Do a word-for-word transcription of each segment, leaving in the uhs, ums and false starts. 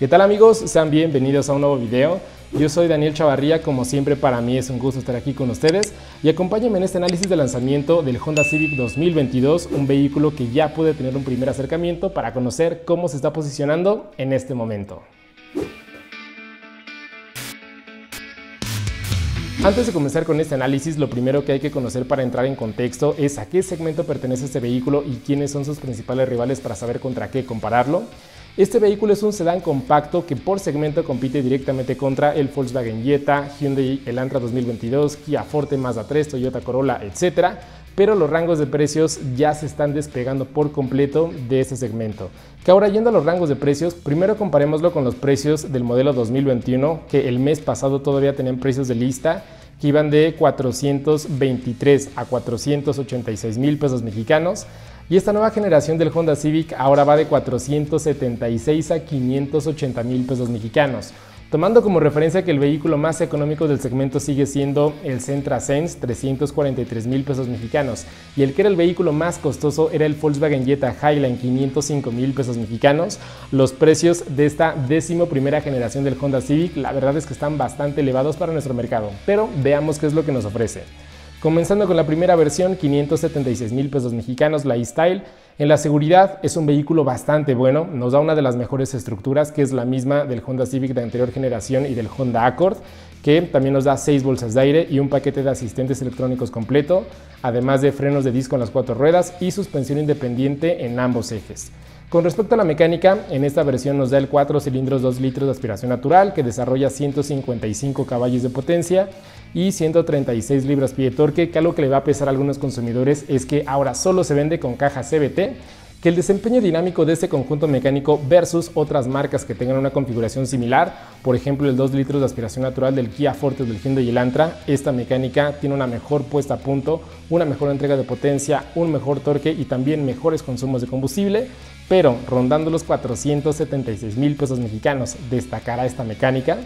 ¿Qué tal amigos? Sean bienvenidos a un nuevo video. Yo soy Daniel Chavarría, como siempre para mí es un gusto estar aquí con ustedes y acompáñenme en este análisis de lanzamiento del Honda Civic dos mil veintidós, un vehículo que ya pude tener un primer acercamiento para conocer cómo se está posicionando en este momento. Antes de comenzar con este análisis, lo primero que hay que conocer para entrar en contexto es a qué segmento pertenece este vehículo y quiénes son sus principales rivales para saber contra qué compararlo. Este vehículo es un sedán compacto que por segmento compite directamente contra el Volkswagen Jetta, Hyundai Elantra dos mil veintidós, Kia Forte, Mazda tres, Toyota Corolla, etcétera. Pero los rangos de precios ya se están despegando por completo de este segmento. Que ahora, yendo a los rangos de precios, primero comparémoslo con los precios del modelo dos mil veintiuno, que el mes pasado todavía tenían precios de lista que iban de cuatrocientos veintitrés a cuatrocientos ochenta y seis mil pesos mexicanos. Y esta nueva generación del Honda Civic ahora va de cuatrocientos setenta y seis a quinientos ochenta mil pesos mexicanos. Tomando como referencia que el vehículo más económico del segmento sigue siendo el Sentra Sense, trescientos cuarenta y tres mil pesos mexicanos, y el que era el vehículo más costoso era el Volkswagen Jetta Highland, quinientos cinco mil pesos mexicanos, los precios de esta décimo primera generación del Honda Civic la verdad es que están bastante elevados para nuestro mercado, pero veamos qué es lo que nos ofrece. Comenzando con la primera versión, quinientos setenta y seis mil pesos mexicanos, la E-Style. En la seguridad es un vehículo bastante bueno, nos da una de las mejores estructuras, que es la misma del Honda Civic de anterior generación y del Honda Accord, que también nos da seis bolsas de aire y un paquete de asistentes electrónicos completo, además de frenos de disco en las cuatro ruedas y suspensión independiente en ambos ejes. Con respecto a la mecánica, en esta versión nos da el cuatro cilindros dos litros de aspiración natural, que desarrolla ciento cincuenta y cinco caballos de potencia y ciento treinta y seis libras-pie de torque, que algo que le va a pesar a algunos consumidores es que ahora solo se vende con caja C V T, que el desempeño dinámico de este conjunto mecánico versus otras marcas que tengan una configuración similar, por ejemplo el dos litros de aspiración natural del Kia Forte o del Hyundai Elantra, esta mecánica tiene una mejor puesta a punto, una mejor entrega de potencia, un mejor torque y también mejores consumos de combustible, pero rondando los cuatrocientos setenta y seis mil pesos mexicanos destacará esta mecánica.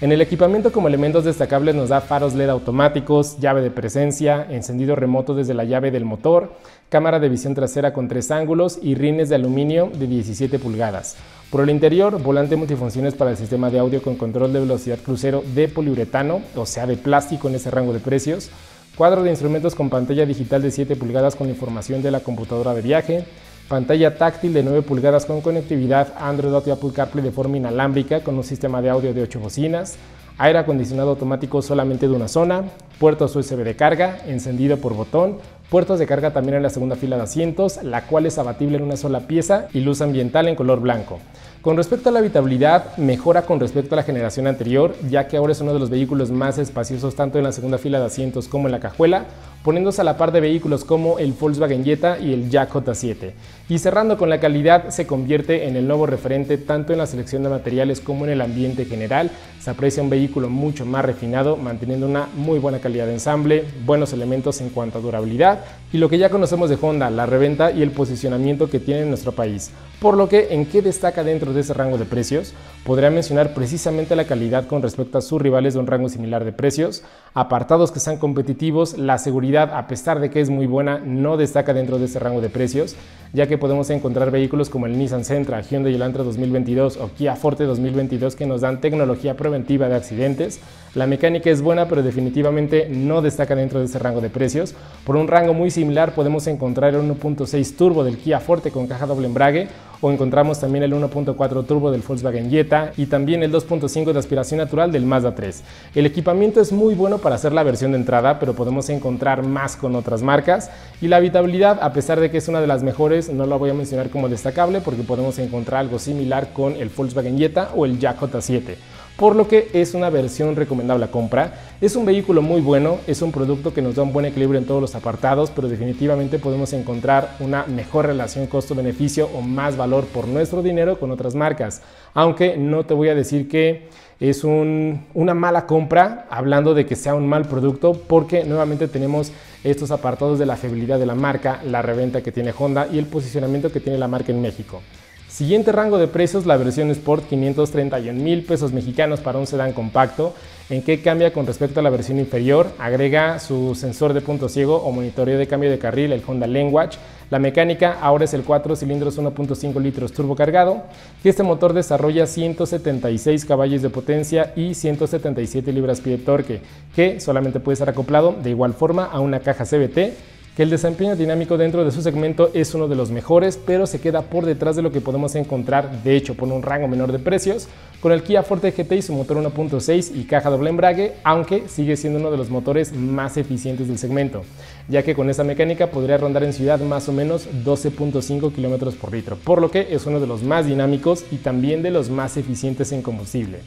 En el equipamiento, como elementos destacables, nos da faros L E D automáticos, llave de presencia, encendido remoto desde la llave del motor, cámara de visión trasera con tres ángulos y rines de aluminio de diecisiete pulgadas. Por el interior, volante multifunciones para el sistema de audio con control de velocidad crucero de poliuretano, o sea de plástico en ese rango de precios, cuadro de instrumentos con pantalla digital de siete pulgadas con información de la computadora de viaje, pantalla táctil de nueve pulgadas con conectividad Android Auto y Apple CarPlay de forma inalámbrica con un sistema de audio de ocho bocinas, aire acondicionado automático solamente de una zona, puertos U S B de carga, encendido por botón, puertos de carga también en la segunda fila de asientos, la cual es abatible en una sola pieza, y luz ambiental en color blanco. Con respecto a la habitabilidad, mejora con respecto a la generación anterior, ya que ahora es uno de los vehículos más espaciosos tanto en la segunda fila de asientos como en la cajuela, poniéndose a la par de vehículos como el Volkswagen Jetta y el JAC J siete. Y cerrando con la calidad, se convierte en el nuevo referente tanto en la selección de materiales como en el ambiente general. Se aprecia un vehículo mucho más refinado, manteniendo una muy buena calidad de ensamble, buenos elementos en cuanto a durabilidad y lo que ya conocemos de Honda, la reventa y el posicionamiento que tiene en nuestro país. Por lo que, ¿en qué destaca dentro de ese rango de precios? Podría mencionar precisamente la calidad con respecto a sus rivales de un rango similar de precios, apartados que sean competitivos, la seguridad, a pesar de que es muy buena, no destaca dentro de ese rango de precios, ya que podemos encontrar vehículos como el Nissan Sentra, Hyundai Elantra dos mil veintidós o Kia Forte dos mil veintidós que nos dan tecnología preventiva de accidentes. La mecánica es buena, pero definitivamente no destaca dentro de ese rango de precios. Por un rango muy similar podemos encontrar el uno punto seis turbo del Kia Forte con caja doble embrague, o encontramos también el uno punto cuatro turbo del Volkswagen Jetta y también el dos punto cinco de aspiración natural del Mazda tres. El equipamiento es muy bueno para hacer la versión de entrada, pero podemos encontrar más con otras marcas, y la habitabilidad, a pesar de que es una de las mejores, no la voy a mencionar como destacable porque podemos encontrar algo similar con el Volkswagen Jetta o el JAC J siete. Por lo que es una versión recomendable a compra, es un vehículo muy bueno, es un producto que nos da un buen equilibrio en todos los apartados, pero definitivamente podemos encontrar una mejor relación costo-beneficio o más valor por nuestro dinero con otras marcas, aunque no te voy a decir que es un, una mala compra, hablando de que sea un mal producto, porque nuevamente tenemos estos apartados de la fiabilidad de la marca, la reventa que tiene Honda y el posicionamiento que tiene la marca en México. Siguiente rango de precios, la versión Sport, quinientos treinta y un mil pesos mexicanos para un sedán compacto. ¿En qué cambia con respecto a la versión inferior? Agrega su sensor de punto ciego o monitoreo de cambio de carril, el Honda Language, La mecánica ahora es el cuatro cilindros uno punto cinco litros turbocargado, y este motor desarrolla ciento setenta y seis caballos de potencia y ciento setenta y siete libras-pie de torque, que solamente puede ser acoplado de igual forma a una caja C V T, que el desempeño dinámico dentro de su segmento es uno de los mejores, pero se queda por detrás de lo que podemos encontrar, de hecho por un rango menor de precios, con el Kia Forte G T y su motor uno punto seis y caja doble embrague, aunque sigue siendo uno de los motores más eficientes del segmento, ya que con esa mecánica podría rondar en ciudad más o menos doce punto cinco kilómetros por litro, por lo que es uno de los más dinámicos y también de los más eficientes en combustible.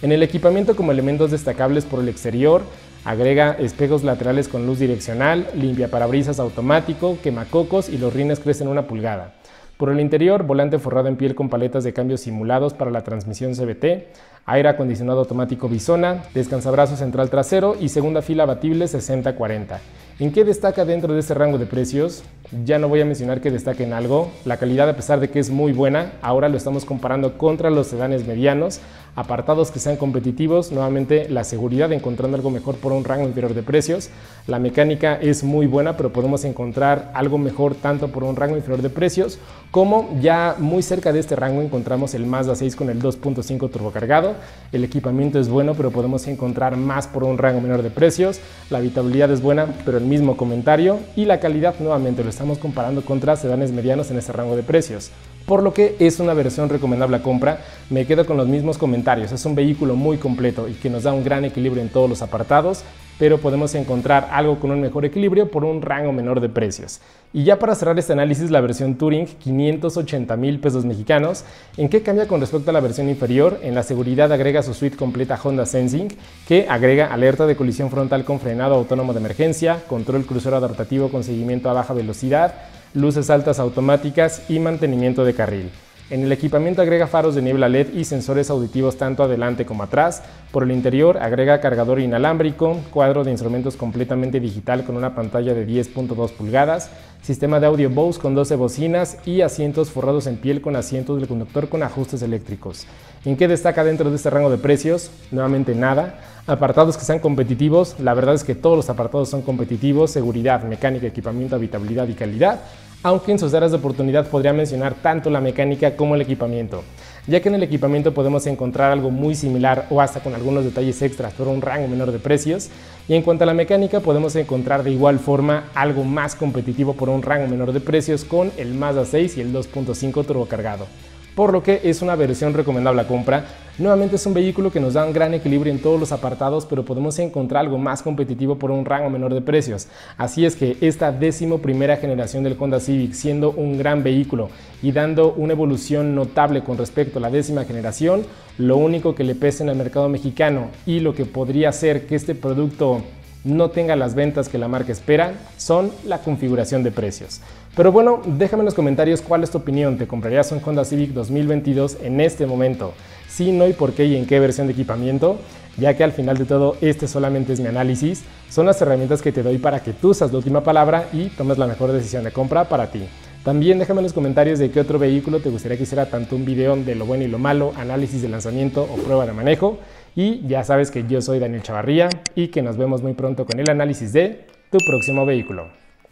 En el equipamiento, como elementos destacables por el exterior, agrega espejos laterales con luz direccional, limpiaparabrisas automático, quemacocos y los rines crecen una pulgada. Por el interior, volante forrado en piel con paletas de cambios simulados para la transmisión C V T, aire acondicionado automático Bisona, descansabrazo central trasero y segunda fila abatible sesenta cuarenta. ¿En qué destaca dentro de este rango de precios? Ya no voy a mencionar que destaque en algo. La calidad, a pesar de que es muy buena, ahora lo estamos comparando contra los sedanes medianos, apartados que sean competitivos, nuevamente la seguridad encontrando algo mejor por un rango inferior de precios. La mecánica es muy buena, pero podemos encontrar algo mejor tanto por un rango inferior de precios, como ya muy cerca de este rango encontramos el Mazda seis con el dos punto cinco turbocargado. El equipamiento es bueno, pero podemos encontrar más por un rango menor de precios. La habitabilidad es buena, pero el mismo comentario, y la calidad nuevamente lo estamos comparando contra sedanes medianos en ese rango de precios, por lo que es una versión recomendable a compra. Me quedo con los mismos comentarios, es un vehículo muy completo y que nos da un gran equilibrio en todos los apartados, pero podemos encontrar algo con un mejor equilibrio por un rango menor de precios. Y ya para cerrar este análisis, la versión Touring, quinientos ochenta mil pesos mexicanos. ¿En qué cambia con respecto a la versión inferior? En la seguridad agrega su suite completa Honda Sensing, que agrega alerta de colisión frontal con frenado autónomo de emergencia, control crucero adaptativo con seguimiento a baja velocidad, luces altas automáticas y mantenimiento de carril. En el equipamiento agrega faros de niebla L E D y sensores auditivos tanto adelante como atrás. Por el interior agrega cargador inalámbrico, cuadro de instrumentos completamente digital con una pantalla de diez punto dos pulgadas, sistema de audio Bose con doce bocinas y asientos forrados en piel con asientos del conductor con ajustes eléctricos. ¿En qué destaca dentro de este rango de precios? Nuevamente nada. Apartados que sean competitivos, la verdad es que todos los apartados son competitivos: seguridad, mecánica, equipamiento, habitabilidad y calidad, aunque en sus áreas de oportunidad podría mencionar tanto la mecánica como el equipamiento, ya que en el equipamiento podemos encontrar algo muy similar o hasta con algunos detalles extras por un rango menor de precios, y en cuanto a la mecánica podemos encontrar de igual forma algo más competitivo por un rango menor de precios con el Mazda seis y el dos punto cinco turbocargado, por lo que es una versión recomendable a compra. Nuevamente es un vehículo que nos da un gran equilibrio en todos los apartados, pero podemos encontrar algo más competitivo por un rango menor de precios. Así es que esta décimo primera generación del Honda Civic, siendo un gran vehículo y dando una evolución notable con respecto a la décima generación, lo único que le pesa en el mercado mexicano y lo que podría hacer que este producto no tenga las ventas que la marca espera son la configuración de precios. Pero bueno, déjame en los comentarios cuál es tu opinión. ¿Te comprarías un Honda Civic dos mil veintidós en este momento? Si no, y por qué, y en qué versión de equipamiento, ya que al final de todo este solamente es mi análisis, son las herramientas que te doy para que tú seas la última palabra y tomes la mejor decisión de compra para ti. También déjame en los comentarios de qué otro vehículo te gustaría que hiciera tanto un video de lo bueno y lo malo, análisis de lanzamiento o prueba de manejo. Y ya sabes que yo soy Daniel Chavarría y que nos vemos muy pronto con el análisis de tu próximo vehículo.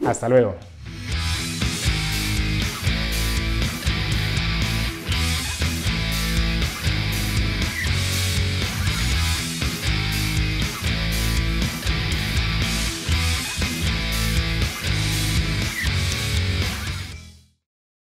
Hasta luego.